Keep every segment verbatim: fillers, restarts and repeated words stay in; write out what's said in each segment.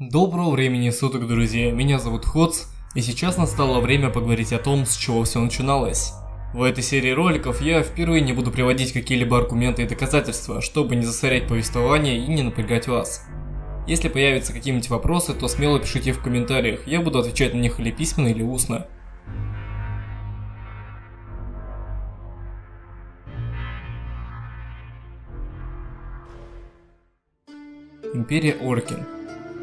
Доброго времени суток, друзья, меня зовут Хоц, и сейчас настало время поговорить о том, с чего все начиналось. В этой серии роликов я впервые не буду приводить какие-либо аргументы и доказательства, чтобы не засорять повествование и не напрягать вас. Если появятся какие-нибудь вопросы, то смело пишите в комментариях, я буду отвечать на них или письменно, или устно. Империя Орокин.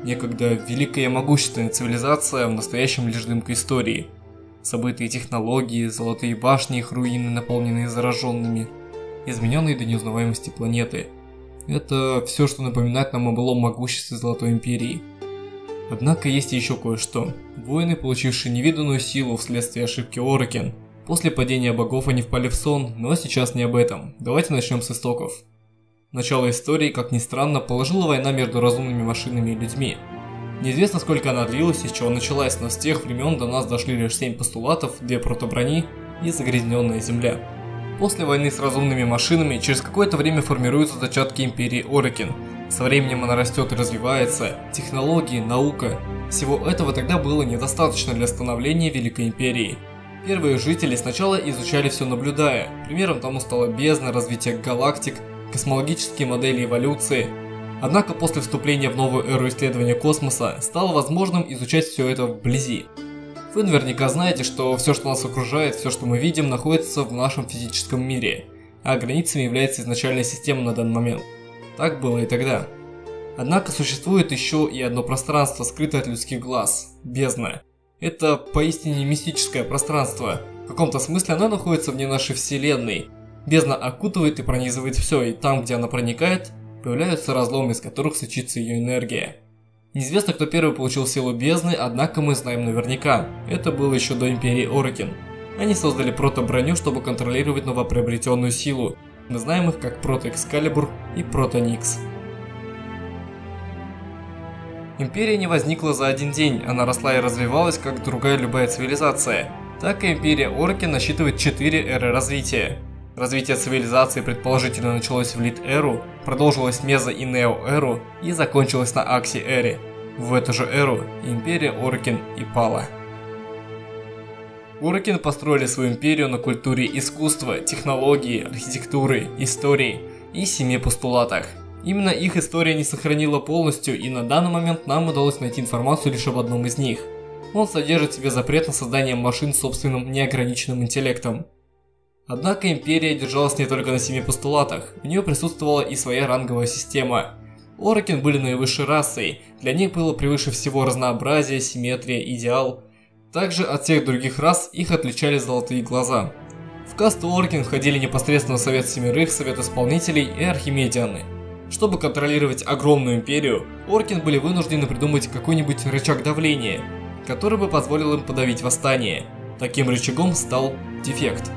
Некогда великая и могущественная цивилизация, в настоящем лишь дымка истории. События и технологии, золотые башни и их руины, наполненные зараженными, измененные до неузнаваемости планеты. Это все, что напоминает нам о былом могуществе Золотой Империи. Однако есть еще кое-что. Воины, получившие невиданную силу вследствие ошибки Орокин. После падения богов они впали в сон, но сейчас не об этом. Давайте начнем с истоков. Начало истории, как ни странно, положила война между разумными машинами и людьми. Неизвестно, сколько она длилась и с чего началась, но с тех времен до нас дошли лишь семь постулатов, две протоброни и загрязненная земля. После войны с разумными машинами через какое-то время формируются зачатки Империи Орокин. Со временем она растет и развивается, технологии, наука. Всего этого тогда было недостаточно для становления Великой Империи. Первые жители сначала изучали все, наблюдая. Примером тому стала бездна, развитие галактик, космологические модели эволюции. Однако после вступления в новую эру исследования космоса стало возможным изучать все это вблизи. Вы наверняка знаете, что все, что нас окружает, все, что мы видим, находится в нашем физическом мире, а границами является изначальная система на данный момент. Так было и тогда. Однако существует еще и одно пространство, скрытое от людских глаз – бездна. Это поистине мистическое пространство. В каком-то смысле оно находится вне нашей вселенной. Бездна окутывает и пронизывает все, и там, где она проникает, появляются разломы, из которых сочится ее энергия. Неизвестно, кто первый получил силу бездны, однако мы знаем наверняка. Это было еще до Империи Орокин. Они создали протоброню, чтобы контролировать новоприобретенную силу. Мы знаем их как Протоэкскалибур и Протоникс. Империя не возникла за один день, она росла и развивалась, как другая любая цивилизация. Так и Империя Орокин насчитывает четыре эры развития. Развитие цивилизации предположительно началось в Лит-эру, продолжилось Мезо- и Нео-эру и закончилось на Акси-эре. В эту же эру Империя Орокин и пала. Орокин построили свою империю на культуре искусства, технологии, архитектуры, истории и семи постулатах. Именно их история не сохранила полностью, и на данный момент нам удалось найти информацию лишь об одном из них. Он содержит в себе запрет на создание машин с собственным неограниченным интеллектом. Однако империя держалась не только на семи постулатах, в нее присутствовала и своя ранговая система. Орокин были наивысшей расой, для них было превыше всего разнообразие, симметрия, идеал. Также от всех других рас их отличали золотые глаза. В касту Орокин входили непосредственно Совет Семерых, Совет Исполнителей и Архимедианы. Чтобы контролировать огромную империю, Орокин были вынуждены придумать какой-нибудь рычаг давления, который бы позволил им подавить восстание. Таким рычагом стал Дефект.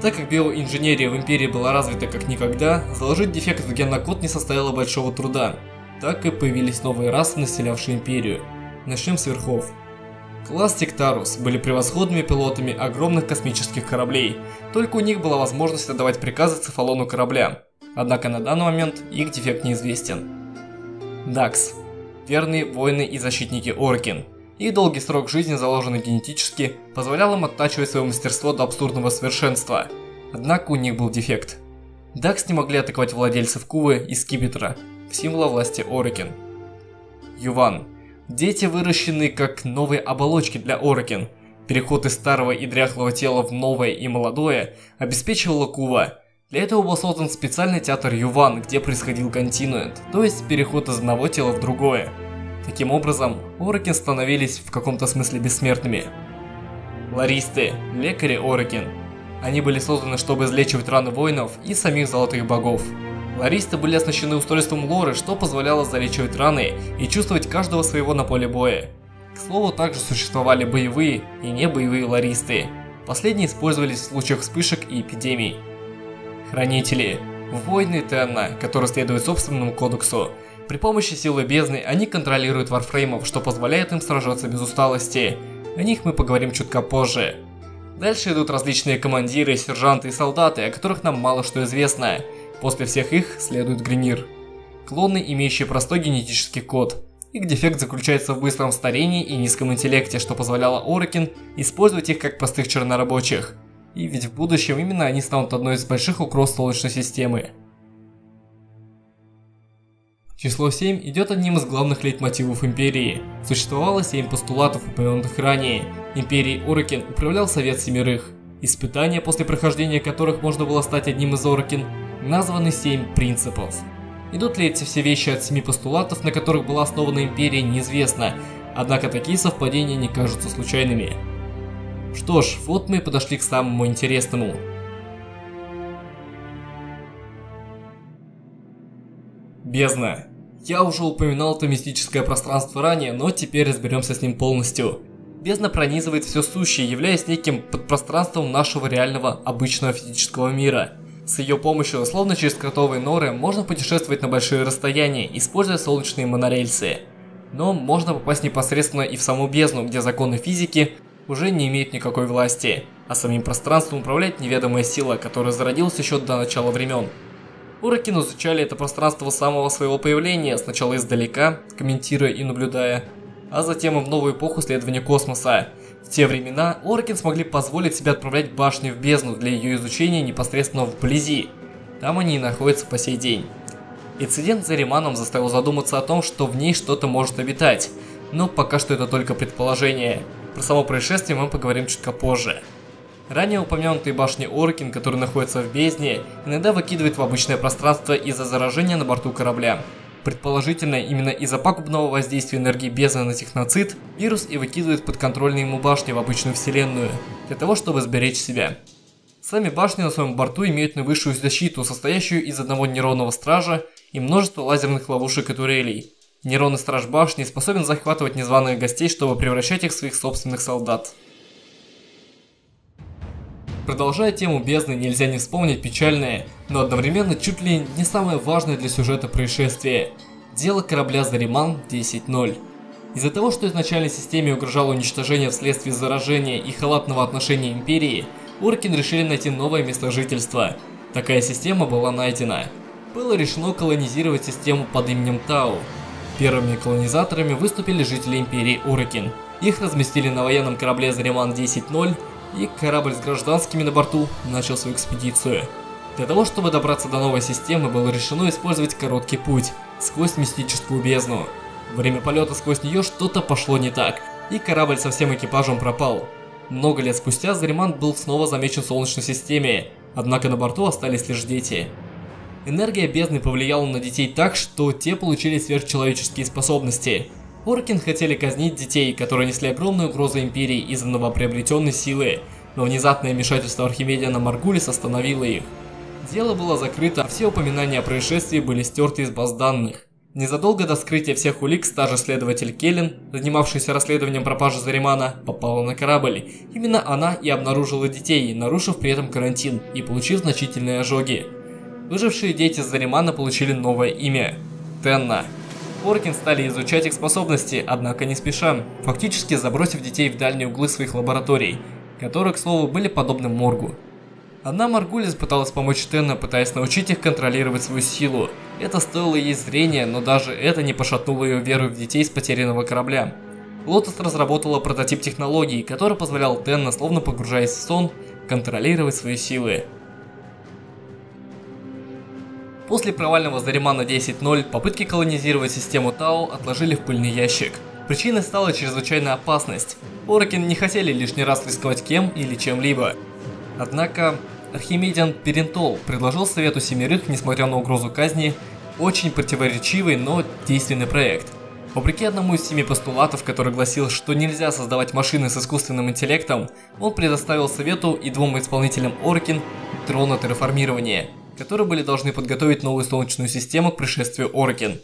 Так как биоинженерия в Империи была развита как никогда, заложить дефект в генокод не составило большого труда. Так и появились новые расы, населявшие Империю. Начнем с верхов. Класс Тектарус были превосходными пилотами огромных космических кораблей, только у них была возможность отдавать приказы Цефалону корабля. Однако на данный момент их дефект неизвестен. Дакс. Верные воины и защитники Орокин. Их долгий срок жизни, заложенный генетически, позволял им оттачивать свое мастерство до абсурдного совершенства. Однако у них был дефект. Дакс не могли атаковать владельцев Кубы из Кибитра, символа власти Орокин. Юван. Дети выращены как новые оболочки для Орокин. Переход из старого и дряхлого тела в новое и молодое обеспечивала Куба. Для этого был создан специальный театр Юван, где происходил континуент, то есть переход из одного тела в другое. Таким образом, Орокин становились в каком-то смысле бессмертными. Ларисты – лекари Орокин. Они были созданы, чтобы излечивать раны воинов и самих золотых богов. Ларисты были оснащены устройством Лоры, что позволяло залечивать раны и чувствовать каждого своего на поле боя. К слову, также существовали боевые и небоевые ларисты. Последние использовались в случаях вспышек и эпидемий. Хранители – воины Тенна, которые следуют собственному кодексу. При помощи силы бездны они контролируют варфреймов, что позволяет им сражаться без усталости. О них мы поговорим чутка позже. Дальше идут различные командиры, сержанты и солдаты, о которых нам мало что известно. После всех их следует Гринир. Клоны, имеющие простой генетический код. Их дефект заключается в быстром старении и низком интеллекте, что позволяло Орокин использовать их как простых чернорабочих. И ведь в будущем именно они станут одной из больших угроз Солнечной системы. Число семь идет одним из главных лейтмотивов Империи. Существовало семь постулатов, упомянутых ранее. Империей Орокин управлял Совет Семерых. Испытания, после прохождения которых можно было стать одним из Орокин, названы семь принципов. Идут ли эти все вещи от семи постулатов, на которых была основана Империя, неизвестно, однако такие совпадения не кажутся случайными. Что ж, вот мы и подошли к самому интересному. Бездна. Я уже упоминал это мистическое пространство ранее, но теперь разберемся с ним полностью. Бездна пронизывает все сущее, являясь неким подпространством нашего реального, обычного физического мира. С ее помощью, словно через кротовые норы, можно путешествовать на большие расстояния, используя солнечные монорельсы. Но можно попасть непосредственно и в саму бездну, где законы физики уже не имеют никакой власти, а самим пространством управляет неведомая сила, которая зародилась еще до начала времен. Орокин изучали это пространство с самого своего появления, сначала издалека, комментируя и наблюдая, а затем и в новую эпоху исследования космоса. В те времена Орокин смогли позволить себе отправлять башню в бездну для ее изучения непосредственно вблизи. Там они и находятся по сей день. Инцидент с Зариманом заставил задуматься о том, что в ней что-то может обитать, но пока что это только предположение. Про само происшествие мы поговорим чуть позже. Ранее упомянутые башни Орокин, которые находятся в бездне, иногда выкидывают в обычное пространство из-за заражения на борту корабля. Предположительно, именно из-за пагубного воздействия энергии бездны на техноцид, вирус и выкидывает подконтрольные ему башни в обычную вселенную, для того чтобы сберечь себя. Сами башни на своем борту имеют наивысшую защиту, состоящую из одного нейронного стража и множества лазерных ловушек и турелей. Нейронный страж башни способен захватывать незваных гостей, чтобы превращать их в своих собственных солдат. Продолжая тему бездны, нельзя не вспомнить печальное, но одновременно чуть ли не самое важное для сюжета происшествие – дело корабля Зариман десять ноль. Из-за того, что изначально системе угрожало уничтожение вследствие заражения и халатного отношения Империи, Орокин решили найти новое место жительства. Такая система была найдена. Было решено колонизировать систему под именем Тау. Первыми колонизаторами выступили жители Империи Орокин. Их разместили на военном корабле Зариман десять ноль, и корабль с гражданскими на борту начал свою экспедицию. Для того, чтобы добраться до новой системы, было решено использовать короткий путь сквозь мистическую бездну. Во время полета сквозь нее что-то пошло не так, и корабль со всем экипажем пропал. Много лет спустя Зариман был снова замечен в Солнечной системе, однако на борту остались лишь дети. Энергия бездны повлияла на детей так, что те получили сверхчеловеческие способности. Орокин хотели казнить детей, которые несли огромную угрозу Империи из-за новоприобретенной силы, но внезапное вмешательство Архимедиана Маргулис остановило их. Дело было закрыто, а все упоминания о происшествии были стерты из баз данных. Незадолго до скрытия всех улик старший следователь Келлен, занимавшийся расследованием пропажи Заримана, попала на корабль. Именно она и обнаружила детей, нарушив при этом карантин и получив значительные ожоги. Выжившие дети Заримана получили новое имя – Тенна. Орокин стали изучать их способности, однако не спеша, фактически забросив детей в дальние углы своих лабораторий, которые, к слову, были подобны моргу. Одна Маргулис пыталась помочь Тенна, пытаясь научить их контролировать свою силу. Это стоило ей зрения, но даже это не пошатнуло ее веру в детей с потерянного корабля. Лотос разработала прототип технологии, который позволял Тенна, словно погружаясь в сон, контролировать свои силы. После провального Заримана десять ноль попытки колонизировать систему Тау отложили в пыльный ящик. Причиной стала чрезвычайная опасность. Орокин не хотели лишний раз рисковать кем или чем-либо. Однако Архимедиан Перентол предложил Совету Семерых, несмотря на угрозу казни, очень противоречивый, но действенный проект. Вопреки одному из семи постулатов, который гласил, что нельзя создавать машины с искусственным интеллектом, он предоставил Совету и двум исполнителям Орокин дрон от реформирования, которые были должны подготовить новую Солнечную систему к пришествию Орокин.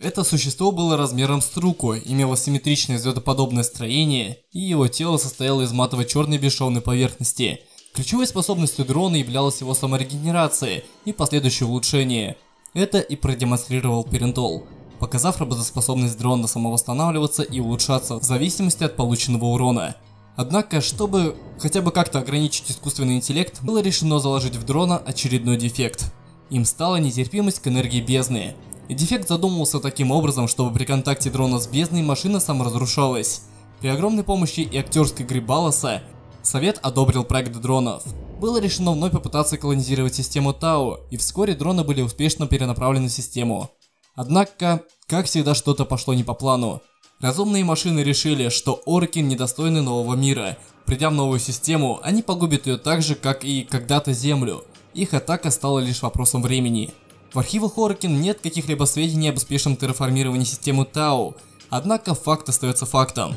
Это существо было размером с руку, имело симметричное звездоподобное строение, и его тело состояло из матово-черной бесшовной поверхности. Ключевой способностью дрона являлась его саморегенерация и последующее улучшение. Это и продемонстрировал Перентол, показав работоспособность дрона самовосстанавливаться и улучшаться в зависимости от полученного урона. Однако, чтобы хотя бы как-то ограничить искусственный интеллект, было решено заложить в дрона очередной дефект. Им стала нетерпимость к энергии бездны. Дефект задумывался таким образом, чтобы при контакте дрона с бездной машина саморазрушалась. При огромной помощи и актерской игры Балласа Совет одобрил проект дронов. Было решено вновь попытаться колонизировать систему Тау, и вскоре дроны были успешно перенаправлены в систему. Однако, как всегда, что-то пошло не по плану. Разумные машины решили, что Орокин недостойны нового мира. Придя в новую систему, они погубят ее так же, как и когда-то Землю. Их атака стала лишь вопросом времени. В архивах Орокин нет каких-либо сведений об успешном терраформировании системы Тау, однако факт остается фактом.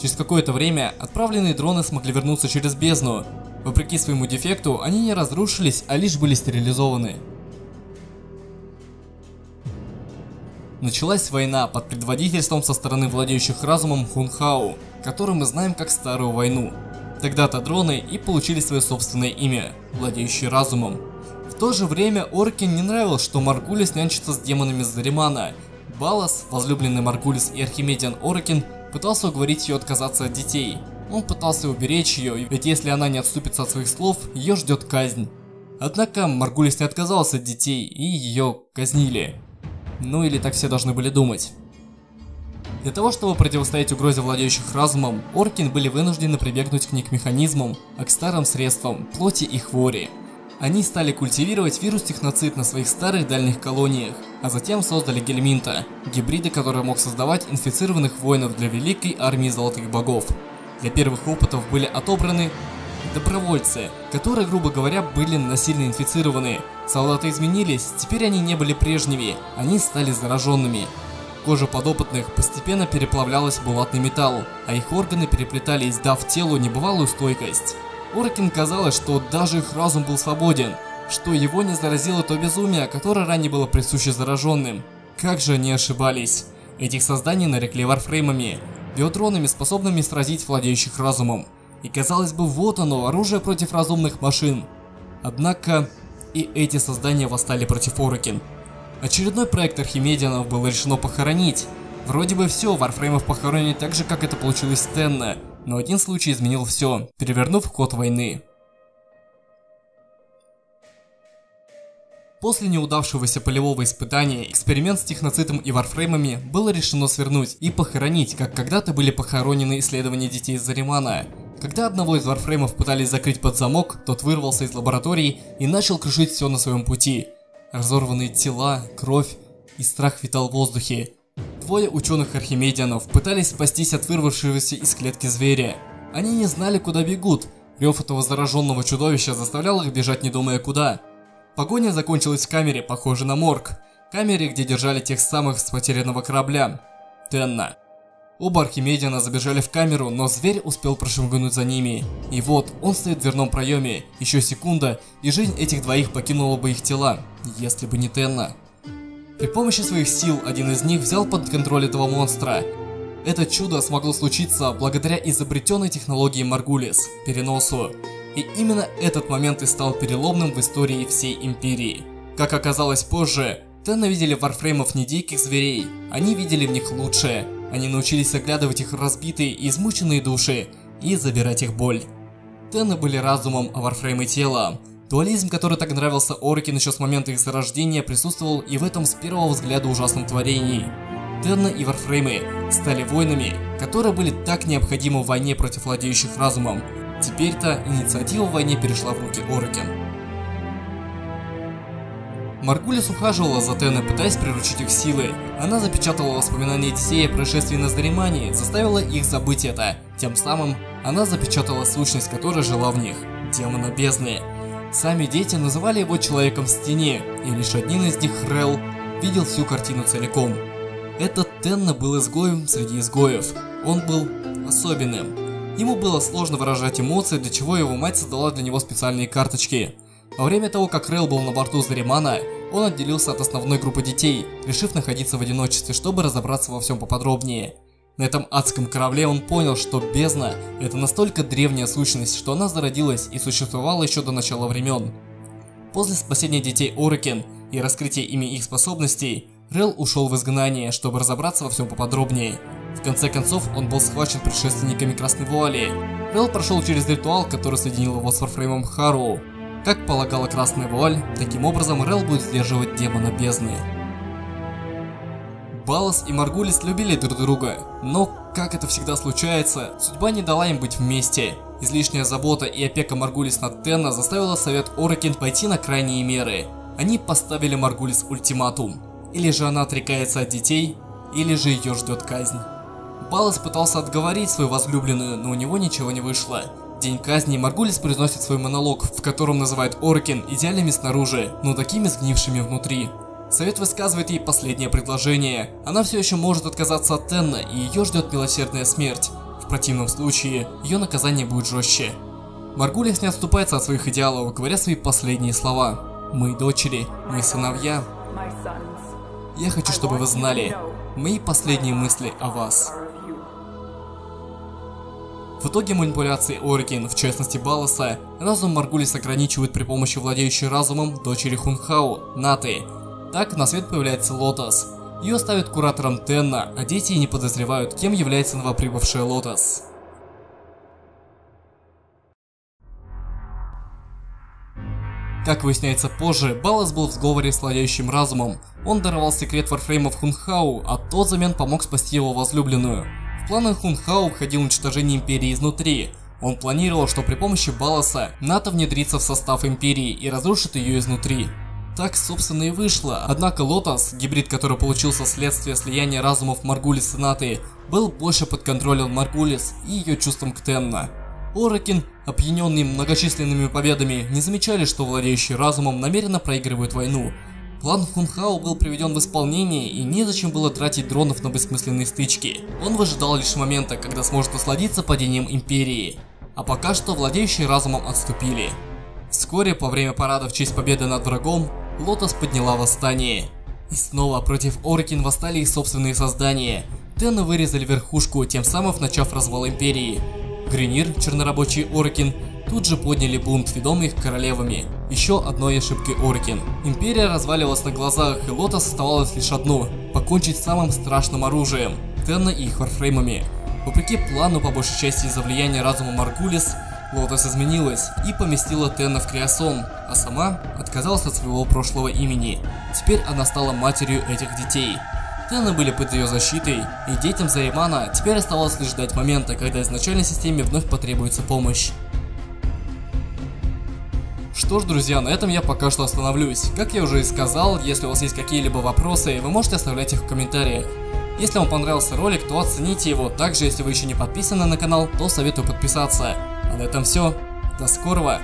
Через какое-то время отправленные дроны смогли вернуться через бездну. Вопреки своему дефекту, они не разрушились, а лишь были стерилизованы. Началась война под предводительством со стороны владеющих разумом Хунхао, которую мы знаем как Старую Войну. Тогда-то дроны и получили свое собственное имя – Владеющие Разумом. В то же время Орокин не нравилось, что Маргулис нянчится с демонами Заримана. Баллас, возлюбленный Маргулис и Архимедиан Орокин, пытался уговорить ее отказаться от детей. Он пытался уберечь ее, ведь если она не отступится от своих слов, ее ждет казнь. Однако Маргулис не отказался от детей, и ее казнили. Ну или так все должны были думать. Для того, чтобы противостоять угрозе владеющих разумом, Орокин были вынуждены прибегнуть к не к механизмам, а к старым средствам, плоти и хвори. Они стали культивировать вирус техноцид на своих старых дальних колониях, а затем создали гельминта, гибрида, который мог создавать инфицированных воинов для великой армии золотых богов. Для первых опытов были отобраны добровольцы, которые, грубо говоря, были насильно инфицированы. Солдаты изменились, теперь они не были прежними, они стали зараженными. Кожа подопытных постепенно переплавлялась в булатный металл, а их органы переплетались, дав телу небывалую стойкость. Орокин казалось, что даже их разум был свободен, что его не заразило то безумие, которое ранее было присуще зараженным. Как же они ошибались. Этих созданий нарекли варфреймами, биотронами, способными сразить владеющих разумом. И казалось бы, вот оно, оружие против разумных машин. Однако, и эти создания восстали против Орокин. Очередной проект Архимедианов было решено похоронить. Вроде бы все, варфреймов похоронили так же, как это получилось с Тенна, но один случай изменил все, перевернув ход войны. После неудавшегося полевого испытания, эксперимент с техноцитом и варфреймами было решено свернуть и похоронить, как когда-то были похоронены исследования детей Заримана. Когда одного из варфреймов пытались закрыть под замок, тот вырвался из лаборатории и начал крушить все на своем пути. Разорванные тела, кровь и страх витал в воздухе. Двое ученых-архимедианов пытались спастись от вырвавшегося из клетки зверя. Они не знали, куда бегут. Рев этого зараженного чудовища заставлял их бежать, не думая куда. Погоня закончилась в камере, похожей на морг. Камере, где держали тех самых с потерянного корабля. Тенна. Оба архимедиана забежали в камеру, но зверь успел прошмыгнуть за ними. И вот, он стоит в дверном проеме. Еще секунда, и жизнь этих двоих покинула бы их тела, если бы не Тенна. При помощи своих сил, один из них взял под контроль этого монстра. Это чудо смогло случиться благодаря изобретенной технологии Маргулис – переносу. И именно этот момент и стал переломным в истории всей Империи. Как оказалось позже, Тенна видели варфреймов не диких зверей, они видели в них лучшее. Они научились оглядывать их разбитые и измученные души и забирать их боль. Тенны были разумом, а варфреймы телом. Дуализм, который так нравился Орокин еще с момента их зарождения, присутствовал и в этом с первого взгляда ужасном творении. Тенны и варфреймы стали воинами, которые были так необходимы в войне против владеющих разумом. Теперь-то инициатива в войне перешла в руки Орокин. Маргулис ухаживала за Тенной, пытаясь приручить их силы. Она запечатала воспоминания детей о происшествии на Заримане, заставила их забыть это. Тем самым, она запечатала сущность, которая жила в них – демона бездны. Сами дети называли его человеком в стене, и лишь один из них, Релл, видел всю картину целиком. Этот Тенна был изгоем среди изгоев. Он был особенным. Ему было сложно выражать эмоции, для чего его мать создала для него специальные карточки. Во время того, как Релл был на борту Заримана, он отделился от основной группы детей, решив находиться в одиночестве, чтобы разобраться во всем поподробнее. На этом адском корабле он понял, что бездна – это настолько древняя сущность, что она зародилась и существовала еще до начала времен. После спасения детей Орокин и раскрытия ими их способностей, Релл ушел в изгнание, чтобы разобраться во всем поподробнее. В конце концов, он был схвачен предшественниками Красной Вуали. Релл прошел через ритуал, который соединил его с варфреймом Хару. Как полагала Красная Вуаль, таким образом Релл будет сдерживать демона бездны. Баллас и Маргулис любили друг друга, но, как это всегда случается, судьба не дала им быть вместе. Излишняя забота и опека Маргулис над Тенна заставила Совет Орокин пойти на крайние меры. Они поставили Маргулис ультиматум. Или же она отрекается от детей, или же ее ждет казнь. Баллас пытался отговорить свою возлюбленную, но у него ничего не вышло. В день казни Маргулис произносит свой монолог, в котором называет Орокин идеальными снаружи, но такими сгнившими внутри. Совет высказывает ей последнее предложение. Она все еще может отказаться от Тенна, и ее ждет милосердная смерть. В противном случае, ее наказание будет жестче. Маргулис не отступается от своих идеалов, говоря свои последние слова. «Мои дочери, мои сыновья, я хочу, чтобы вы знали мои последние мысли о вас». В итоге манипуляции Орокин, в частности Балласа, разум Маргулис ограничивают при помощи владеющей разумом дочери Хунхао, Наты. Так на свет появляется Лотос. Ее ставят куратором Тенна, а дети и не подозревают, кем является новоприбывшая Лотос. Как выясняется позже, Баллас был в сговоре с владеющим разумом. Он даровал секрет Варфреймов Хунхао, а тот взамен помог спасти его возлюбленную. В планы Хунхао входило уничтожение Империи изнутри. Он планировал, что при помощи Балласа НАТО внедрится в состав Империи и разрушит ее изнутри. Так, собственно, и вышло. Однако Лотос, гибрид, который получился вследствие слияния разумов Маргулис и Наты, был больше под контролем Маргулис и ее чувством к Тенна. Орокин, опьяненные многочисленными победами, не замечали, что владеющие разумом намеренно проигрывают войну. План Хунхао был приведен в исполнение, и незачем было тратить дронов на бессмысленные стычки. Он выжидал лишь момента, когда сможет насладиться падением Империи. А пока что владеющие разумом отступили. Вскоре, во время парада в честь победы над врагом, Лотос подняла восстание. И снова против Орокин восстали их собственные создания. Тенна вырезали верхушку, тем самым начав развал Империи. Гринир, чернорабочий Орокин, тут же подняли бунт, ведомый их королевами. Еще одной ошибкой Орокин. Империя разваливалась на глазах, и Лотос оставалось лишь одно – покончить с самым страшным оружием – Тенна и их варфреймами. Вопреки плану, по большей части из-за влияния разума Маргулис, Лотос изменилась и поместила Тенна в Криосон, а сама отказалась от своего прошлого имени. Теперь она стала матерью этих детей. Тенны были под ее защитой, и детям Заримана теперь оставалось лишь ждать момента, когда изначальной системе вновь потребуется помощь. Что ж, друзья, на этом я пока что остановлюсь. Как я уже и сказал, если у вас есть какие-либо вопросы, вы можете оставлять их в комментариях. Если вам понравился ролик, то оцените его. Также, если вы еще не подписаны на канал, то советую подписаться. А на этом все. До скорого.